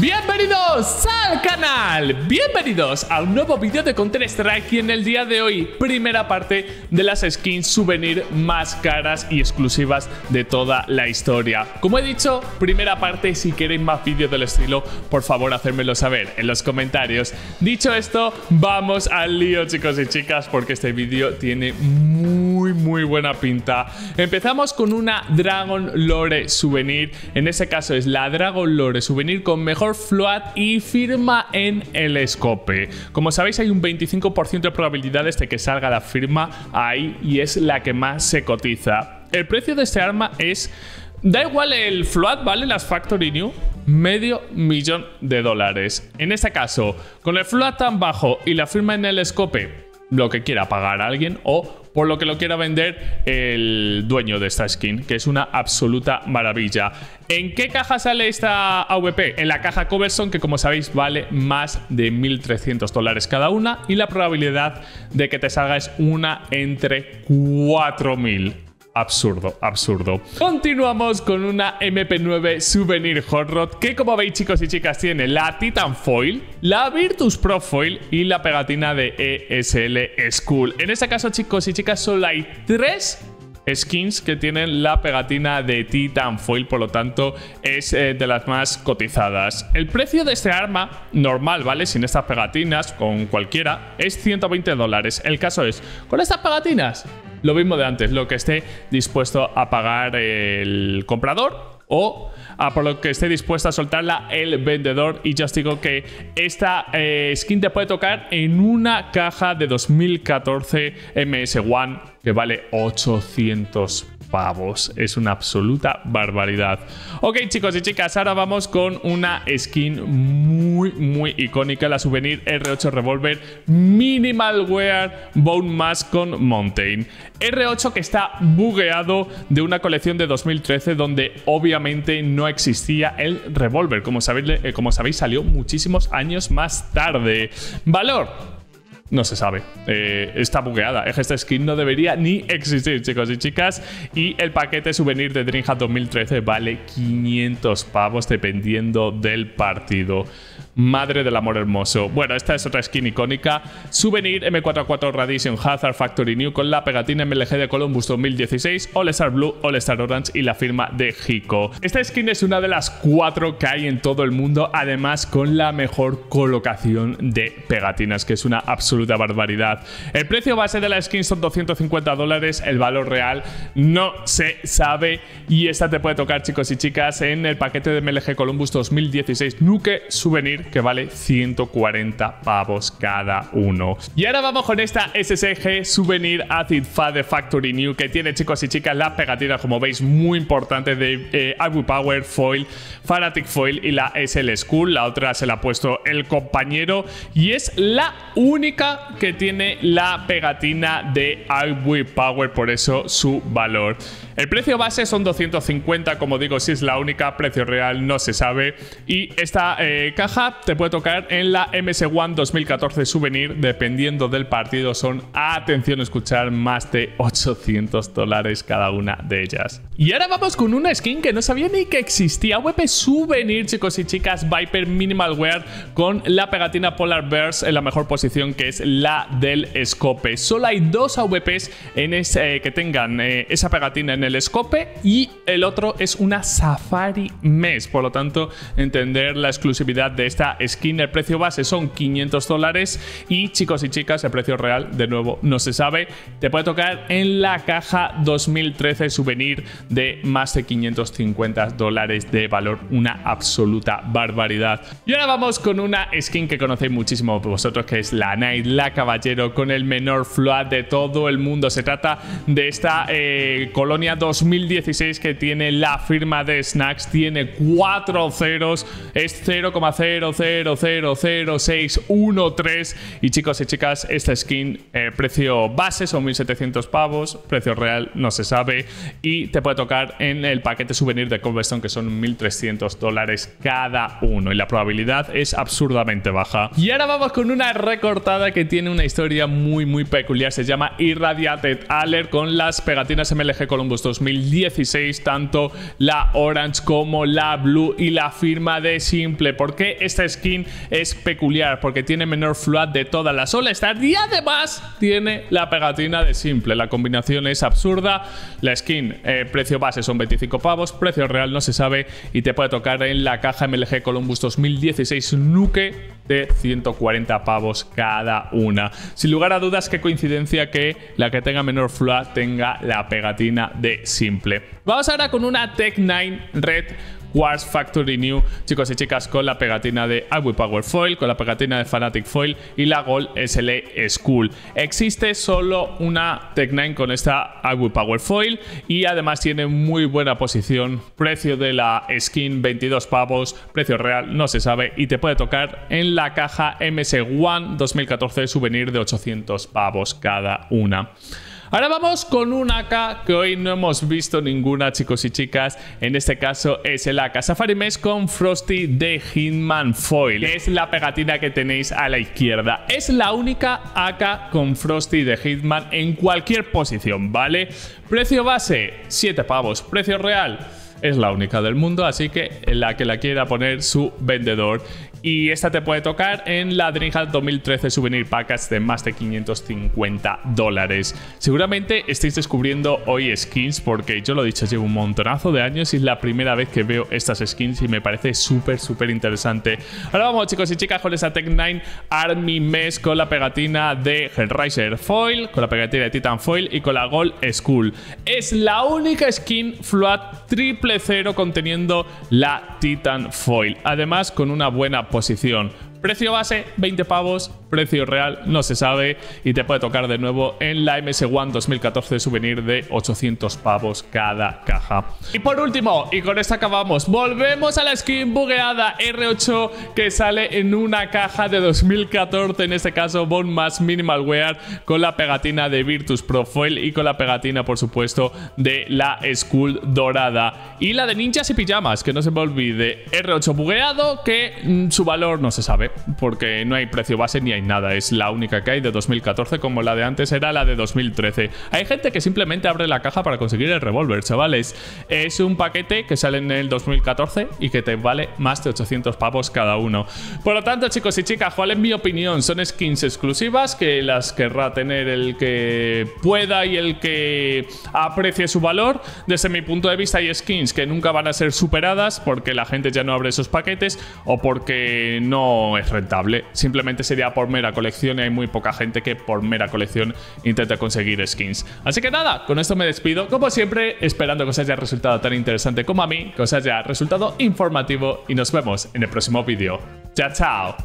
Bienvenidos al canal, bienvenidos a un nuevo vídeo de Counter Strike y en el día de hoy, primera parte de las skins souvenir más caras y exclusivas de toda la historia. Como he dicho, primera parte, si queréis más vídeos del estilo, por favor hacérmelo saber en los comentarios. Dicho esto, vamos al lío, chicos y chicas, porque este vídeo tiene muy buena pinta. Empezamos con una Dragon Lore souvenir, en este caso es la Dragon Lore souvenir con mejor float y firma en el escope. Como sabéis, hay un 25% de probabilidades de que salga la firma ahí y es la que más se cotiza. El precio de este arma es, da igual el float, ¿vale? Las Factory New, $500,000. En este caso, con el float tan bajo y la firma en el escope, lo que quiera pagar a alguien o por lo que lo quiera vender el dueño de esta skin, que es una absoluta maravilla. ¿En qué caja sale esta AWP? En la caja Coverson, que como sabéis vale más de $1.300 cada una, y la probabilidad de que te salga es una entre 4.000. Absurdo, absurdo. Continuamos con una MP9 Souvenir Hot Rod, que como veis, chicos y chicas, tiene la Titan Foil, la Virtus Pro Foil y la pegatina de ESL Skull. En este caso, chicos y chicas, solo hay 3 skins que tienen la pegatina de Titan Foil, por lo tanto es de las más cotizadas. El precio de este arma normal, ¿vale? Sin estas pegatinas, con cualquiera, es $120. El caso es, con estas pegatinas, lo mismo de antes, lo que esté dispuesto a pagar el comprador o a por lo que esté dispuesta a soltarla el vendedor. Y ya os digo que esta skin te puede tocar en una caja de 2014 MS One que vale 800 pavos. Es una absoluta barbaridad. Ok, chicos y chicas, ahora vamos con una skin muy icónica, la souvenir R8 Revolver Minimal Wear Bone Mask con Mountain. R8 que está bugueado de una colección de 2013 donde obviamente no existía el revólver. Como sabéis, salió muchísimos años más tarde. Valor, no se sabe, está bugueada. Esta skin no debería ni existir, chicos y chicas. Y el paquete souvenir de DreamHack 2013 vale 500 pavos dependiendo del partido. Madre del amor hermoso. Bueno, esta es otra skin icónica. Souvenir M44 Radiation Hazard Factory New con la pegatina MLG de Columbus 2016, All Star Blue, All Star Orange y la firma de Hiko. Esta skin es una de las 4 que hay en todo el mundo, además con la mejor colocación de pegatinas, que es una absoluta barbaridad. El precio base de la skin son $250, el valor real no se sabe y esta te puede tocar, chicos y chicas, en el paquete de MLG Columbus 2016 Nuke Souvenir que vale 140 pavos cada uno. Y ahora vamos con esta SSG Souvenir Acid Fade Factory New que tiene, chicos y chicas, las pegatinas como veis muy importantes de Agui Power Foil, Fanatic Foil y la SL Skull. La otra se la ha puesto el compañero y es la única que tiene la pegatina de Agui Power, por eso su valor. El precio base son 250, como digo, si es la única, precio real no se sabe. Y esta caja te puede tocar en la MS One 2014 souvenir, dependiendo del partido son, atención, escuchar, más de $800 cada una de ellas. Y ahora vamos con una skin que no sabía ni que existía, AWP souvenir, chicos y chicas, Viper Minimal Wear con la pegatina Polar Bears en la mejor posición, que es la del escope. Solo hay 2 AWPs en que tengan esa pegatina en el escope y el otro es una Safari Mesh, por lo tanto entender la exclusividad de esta skin. El precio base son $500 y, chicos y chicas, el precio real de nuevo no se sabe. Te puede tocar en la caja 2013 souvenir de más de $550 de valor, una absoluta barbaridad. Y ahora vamos con una skin que conocéis muchísimo vosotros, que es la Knight, la caballero con el menor float de todo el mundo. Se trata de esta colonia 2016 que tiene la firma de Snacks, tiene 4 ceros, es 0,0000613. Y chicos y chicas, esta skin, precio base son 1.700 pavos, precio real no se sabe y te puede tocar en el paquete souvenir de Coverson, que son $1.300 cada uno, y la probabilidad es absurdamente baja. Y ahora vamos con una recortada que tiene una historia muy peculiar. Se llama Irradiated Alert, con las pegatinas MLG Columbus 2016, tanto la orange como la blue, y la firma de Simple. ¿Por qué esta skin es peculiar? Porque tiene menor float de todas las All Stars y además tiene la pegatina de Simple. La combinación es absurda. La skin, precio base son 25 pavos, precio real no se sabe, y te puede tocar en la caja MLG Columbus 2016 Nuke de 140 pavos cada una. Sin lugar a dudas, qué coincidencia que la que tenga menor float tenga la pegatina de Simple. Vamos ahora con una Tech 9 Red Wars Factory New, chicos y chicas, con la pegatina de Agui Power Foil, con la pegatina de Fanatic Foil y la Gold SL Skull. Existe solo una Tech 9 con esta Agui Power Foil y además tiene muy buena posición. Precio de la skin 22 pavos, precio real no se sabe, y te puede tocar en la caja MS One 2014 souvenir de 800 pavos cada una. Ahora vamos con un AK que hoy no hemos visto ninguna, chicos y chicas. En este caso es el AK Safari Mesh con Frosty de Hitman Foil, que es la pegatina que tenéis a la izquierda. Es la única AK con Frosty de Hitman en cualquier posición, ¿vale? Precio base, 7 pavos. Precio real, es la única del mundo, así que la quiera poner su vendedor. Y esta te puede tocar en la DreamHack 2013 Souvenir Package de más de $550. Seguramente estáis descubriendo hoy skins, porque yo lo he dicho, llevo un montonazo de años y es la primera vez que veo estas skins y me parece súper interesante. Ahora vamos, chicos y chicas, con esta Tech 9 Army Mesh con la pegatina de Hellraiser Foil, con la pegatina de Titan Foil y con la Gold Skull. Es la única skin Float triple cero conteniendo la Titan Foil, además con una buena posición. Precio base 20 pavos, precio real no se sabe, y te puede tocar de nuevo en la MS One 2014 souvenir de 800 pavos cada caja. Y por último, y con esta acabamos, volvemos a la skin bugueada R8 que sale en una caja de 2014, en este caso Bone Mask Minimal Wear, con la pegatina de Virtus Pro Foil y con la pegatina, por supuesto, de la Skull dorada, y la de ninjas y pijamas, que no se me olvide. R8 bugueado, que su valor no se sabe, porque no hay precio base ni hay nada. Es la única que hay de 2014, como la de antes era la de 2013. Hay gente que simplemente abre la caja para conseguir el revólver, chavales. Es un paquete que sale en el 2014 y que te vale más de 800 pavos cada uno. Por lo tanto, chicos y chicas, ¿cuál es mi opinión? Son skins exclusivas que las querrá tener el que pueda y el que aprecie su valor. Desde mi punto de vista, hay skins que nunca van a ser superadas porque la gente ya no abre esos paquetes o porque no es rentable, simplemente sería por mera colección, y hay muy poca gente que por mera colección intenta conseguir skins. Así que nada, con esto me despido, como siempre, esperando que os haya resultado tan interesante como a mí, que os haya resultado informativo, y nos vemos en el próximo vídeo. ¡Chao, chao!